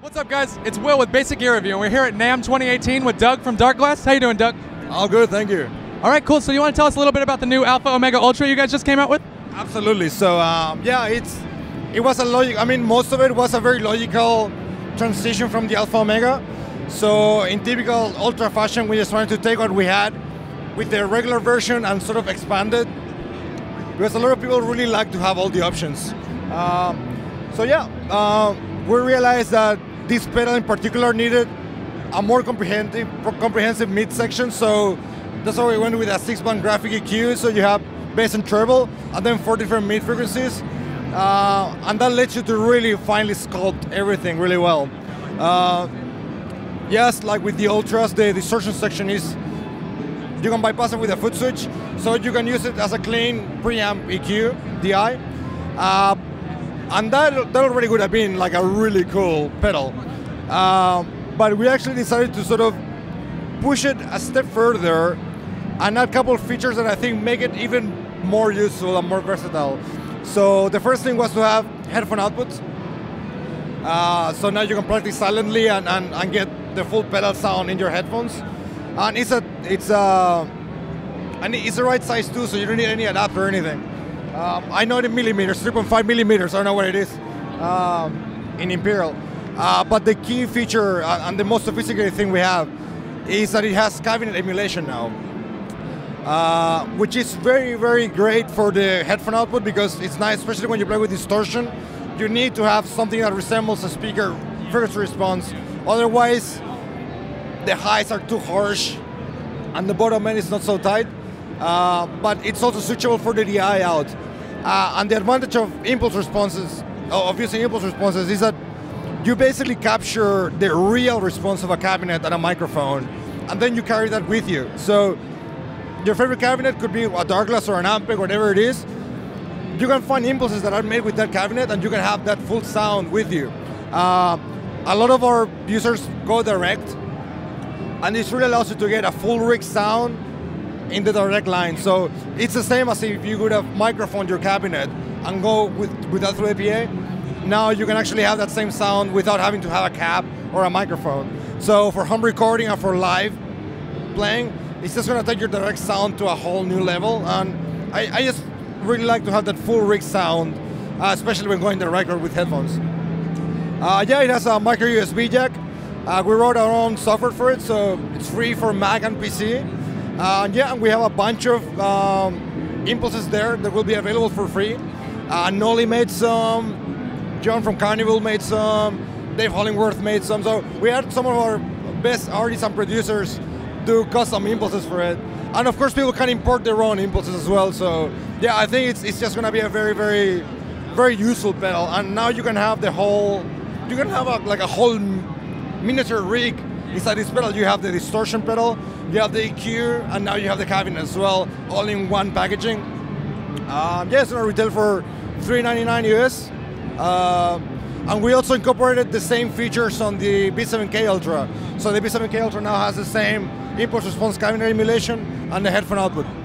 What's up, guys? It's Will with Basic Gear Review, and we're here at NAMM 2018 with Doug from Darkglass. How you doing, Doug? All good, thank you. All right, cool. So you want to tell us a little bit about the new Alpha Omega Ultra you guys just came out with? Absolutely. So yeah, it was a logic. I mean, most of it was a very logical transition from the Alpha Omega. So in typical Ultra fashion, we just wanted to take what we had with the regular version and sort of expand it, because a lot of people really like to have all the options. So yeah, we realized that this pedal in particular needed a more comprehensive midsection, so that's why we went with a 6-band graphic EQ, so you have bass and treble, and then 4 different mid frequencies, and that lets you to really finely sculpt everything really well. Yes, like with the Ultras, the distortion section is, you can bypass it with a foot switch, so you can use it as a clean preamp EQ, DI. And that already would have been like a really cool pedal. But we actually decided to sort of push it a step further and add a couple of features that I think make it even more useful and more versatile. So the first thing was to have headphone outputs. So now you can practice silently and get the full pedal sound in your headphones. And it's the right size too, so you don't need any adapter or anything. I know it in millimeters, 3.5 millimeters, I don't know what it is in imperial. But the key feature and the most sophisticated thing we have is that it has cabinet emulation now, which is very, very great for the headphone output, because it's nice, especially when you play with distortion. You need to have something that resembles a speaker frequency response. Otherwise, the highs are too harsh and the bottom end is not so tight. But it's also switchable for the DI out. And the advantage of using impulse responses is that you basically capture the real response of a cabinet and a microphone, and then you carry that with you. So your favorite cabinet could be a Darkglass or an Ampeg, whatever it is. You can find impulses that are made with that cabinet, and you can have that full sound with you. A lot of our users go direct, and this really allows you to get a full rig sound in the direct line. So it's the same as if you would have microphoned your cabinet and go with that through APA. Now you can actually have that same sound without having to have a cab or a microphone. So for home recording and for live playing, it's just gonna take your direct sound to a whole new level. And I just really like to have that full rig sound, especially when going direct or with headphones. Yeah, it has a micro USB jack. We wrote our own software for it, so it's free for Mac and PC. Yeah, and we have a bunch of impulses there that will be available for free. Nolly made some, John from Carnival made some, Dave Hollingworth made some. So we had some of our best artists and producers do custom impulses for it. And of course, people can import their own impulses as well. So yeah, I think it's just going to be a very, very, very useful pedal. And now you can have the whole, you can have like a whole miniature rig. Inside this pedal, you have the distortion pedal, you have the EQ, and now you have the cabinet as well, all in one packaging. Yeah, it's gonna retail for $3.99 US. And we also incorporated the same features on the B7K Ultra. So the B7K Ultra now has the same impulse response cabinet emulation and the headphone output.